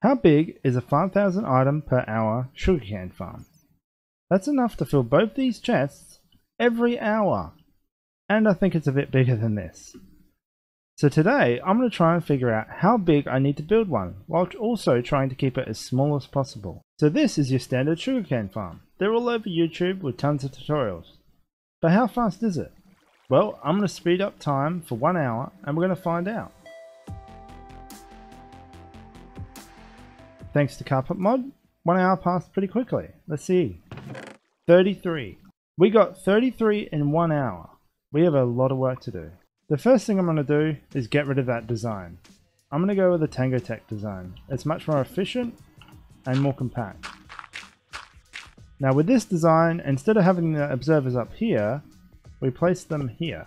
How big is a 5,000 item per hour sugarcane farm? That's enough to fill both these chests every hour. And I think it's a bit bigger than this. So today I'm going to try and figure out how big I need to build one, while also trying to keep it as small as possible. So this is your standard sugarcane farm. They're all over YouTube with tons of tutorials. But how fast is it? Well, I'm going to speed up time for 1 hour and we're going to find out. Thanks to CarpetMod, 1 hour passed pretty quickly. Let's see. 33. We got 33 in 1 hour. We have a lot of work to do. The first thing I'm going to do is get rid of that design. I'm going to go with the Tango Tech design. It's much more efficient and more compact. Now with this design, instead of having the observers up here, we place them here.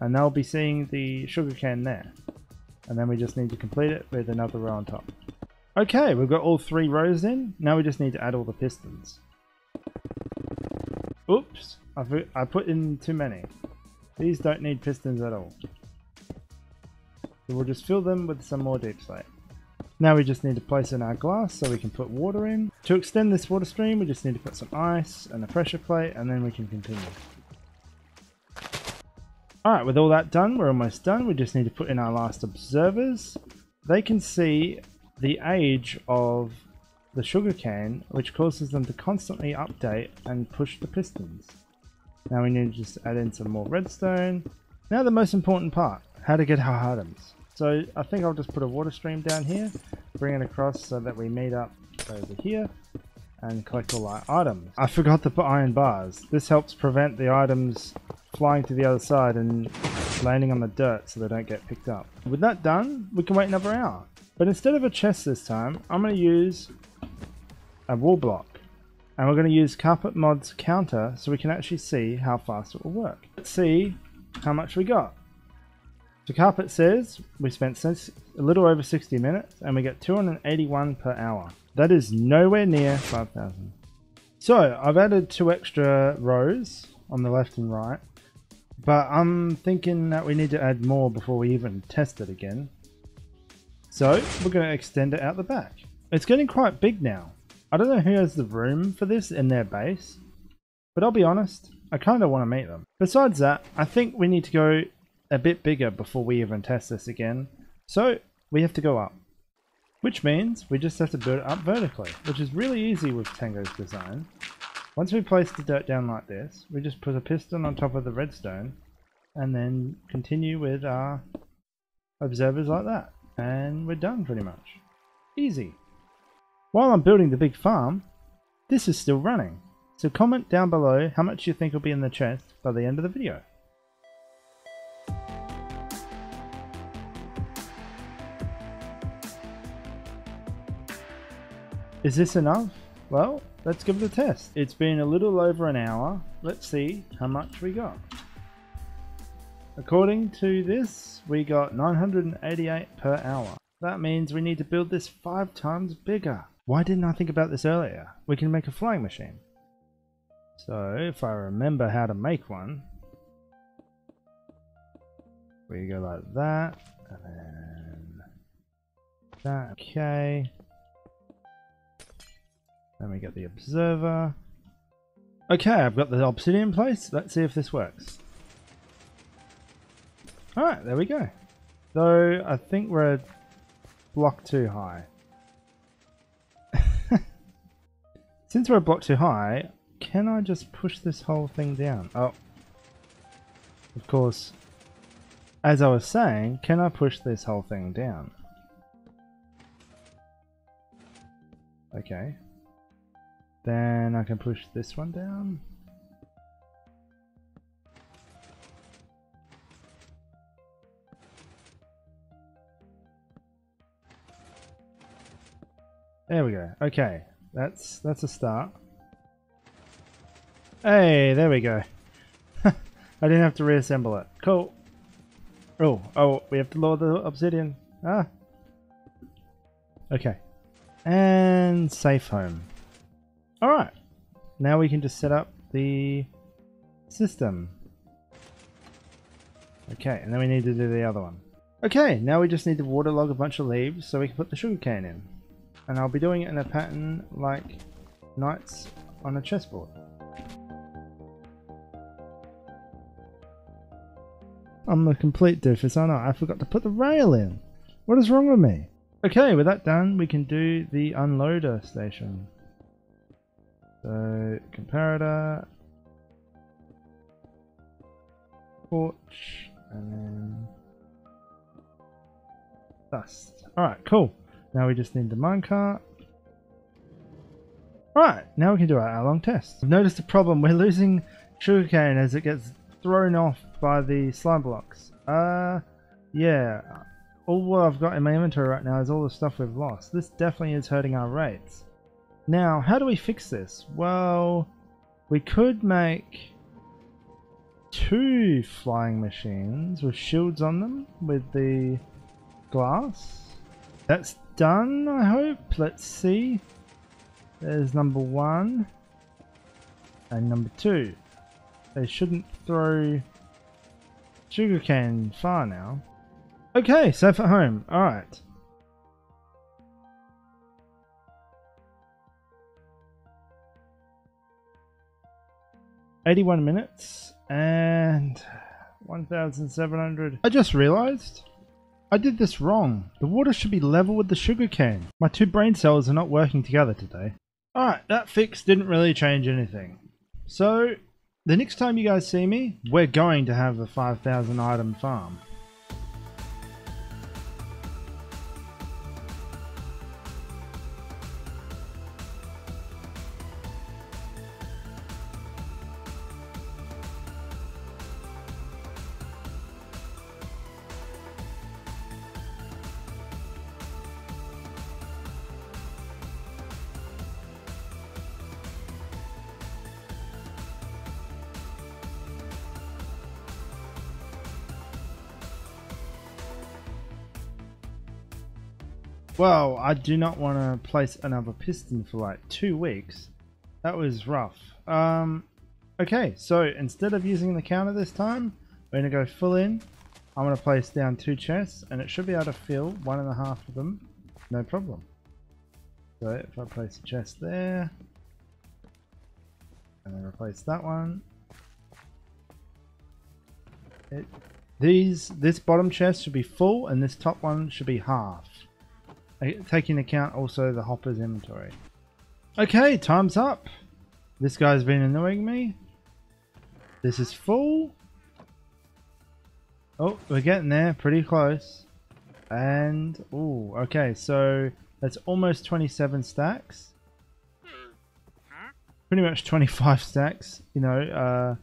And they'll be seeing the sugarcane there. And then we just need to complete it with another row on top. Okay, we've got all 3 rows in. Now we just need to add all the pistons. Oops, I put in too many. These don't need pistons at all. So we'll just fill them with some more deep slate. Now we just need to place in our glass so we can put water in. To extend this water stream, we just need to put some ice and a pressure plate, and then we can continue. Alright, with all that done, we're almost done. We just need to put in our last observers. They can see the age of the sugarcane, which causes them to constantly update and push the pistons. Now we need to just add in some more redstone. Now the most important part, how to get our items. So I think I'll just put a water stream down here, bring it across so that we meet up over here and collect all our items. I forgot to put iron bars. This helps prevent the items flying to the other side and landing on the dirt so they don't get picked up. With that done, we can wait another hour. But instead of a chest this time, I'm going to use a wall block. And we're going to use CarpetMod's counter so we can actually see how fast it will work. Let's see how much we got. So Carpet says we spent a little over 60 minutes and we get 281 per hour. That is nowhere near 5,000. So I've added 2 extra rows on the left and right. But I'm thinking that we need to add more before we even test it again. So we're going to extend it out the back. It's getting quite big now. I don't know who has the room for this in their base, but I'll be honest, I kind of want to meet them. Besides that, I think we need to go a bit bigger before we even test this again. So we have to go up, which means we just have to build it up vertically, which is really easy with Tango's design. Once we place the dirt down like this, we just put a piston on top of the redstone and then continue with our observers like that. And we're done pretty much. Easy. While I'm building the big farm, this is still running, so comment down below how much you think will be in the chest by the end of the video. Is this enough? Well, let's give it a test. It's been a little over an hour. Let's see how much we got. According to this, we got 988 per hour. That means we need to build this 5 times bigger. Why didn't I think about this earlier? We can make a flying machine. So if I remember how to make one, we go like that, and then that, okay. Then we get the observer. Okay, I've got the obsidian place. Let's see if this works. Alright, there we go. Though I think we're a block too high. Since we're a block too high, can I just push this whole thing down? Oh, of course. As I was saying, can I push this whole thing down? Okay. Then I can push this one down. There we go. Okay, that's a start. Hey, there we go. I didn't have to reassemble it. Cool. Oh, we have to lower the obsidian. Ah. Okay. And safe home. All right. Now we can just set up the system. Okay, and then we need to do the other one. Okay, now we just need to waterlog a bunch of leaves so we can put the sugarcane in. and I'll be doing it in a pattern like knights on a chessboard. I'm a complete doofus, I know. I forgot to put the rail in. What is wrong with me? Okay, with that done, we can do the unloader station. So, comparator, torch, and then dust. Alright, cool. Now we just need the minecart. Right, now we can do our hour-long test. I've noticed a problem. We're losing sugarcane as it gets thrown off by the slime blocks. Yeah. All what I've got in my inventory right now is all the stuff we've lost. This definitely is hurting our rates. Now, how do we fix this? Well, we could make 2 flying machines with shields on them with the glass. That's done, I hope. Let's see. There's number 1 and number 2. They shouldn't throw sugarcane far now. Okay, safe at home. Alright. "81 minutes and 1,700. I just realized I did this wrong. The water should be level with the sugarcane. My 2 brain cells are not working together today. Alright, that fix didn't really change anything. So, the next time you guys see me, we're going to have a 5,000 item farm. Well, I do not want to place another piston for like 2 weeks. That was rough. Okay, so instead of using the counter this time, we're going to go full in. I'm going to place down 2 chests and it should be able to fill 1.5 of them. No problem. So if I place a chest there and then replace that one. This bottom chest should be full and this top one should be half. Taking into account also the hopper's inventory. Okay, time's up. This guy's been annoying me. This is full. Oh, we're getting there, pretty close. And, ooh, okay, so that's almost 27 stacks. Pretty much 25 stacks, you know.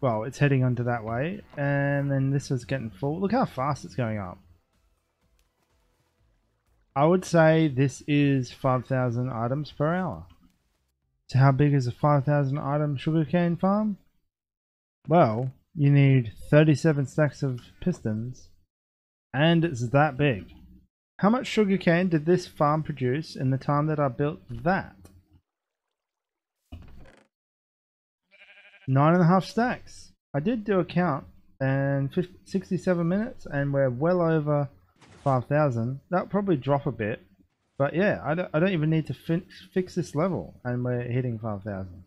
Well, it's heading onto that way. And then this is getting full. Look how fast it's going up. I would say this is 5,000 items per hour. So how big is a 5,000 item sugarcane farm? Well, you need 37 stacks of pistons and it's that big. How much sugarcane did this farm produce in the time that I built that? 9.5 stacks. I did do a count and 67 minutes and we're well over 5,000. That'll probably drop a bit, but yeah, I don't even need to fix this level and we're hitting 5,000.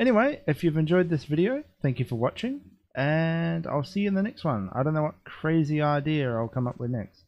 Anyway, if you've enjoyed this video, thank you for watching and I'll see you in the next one. I don't know what crazy idea I'll come up with next.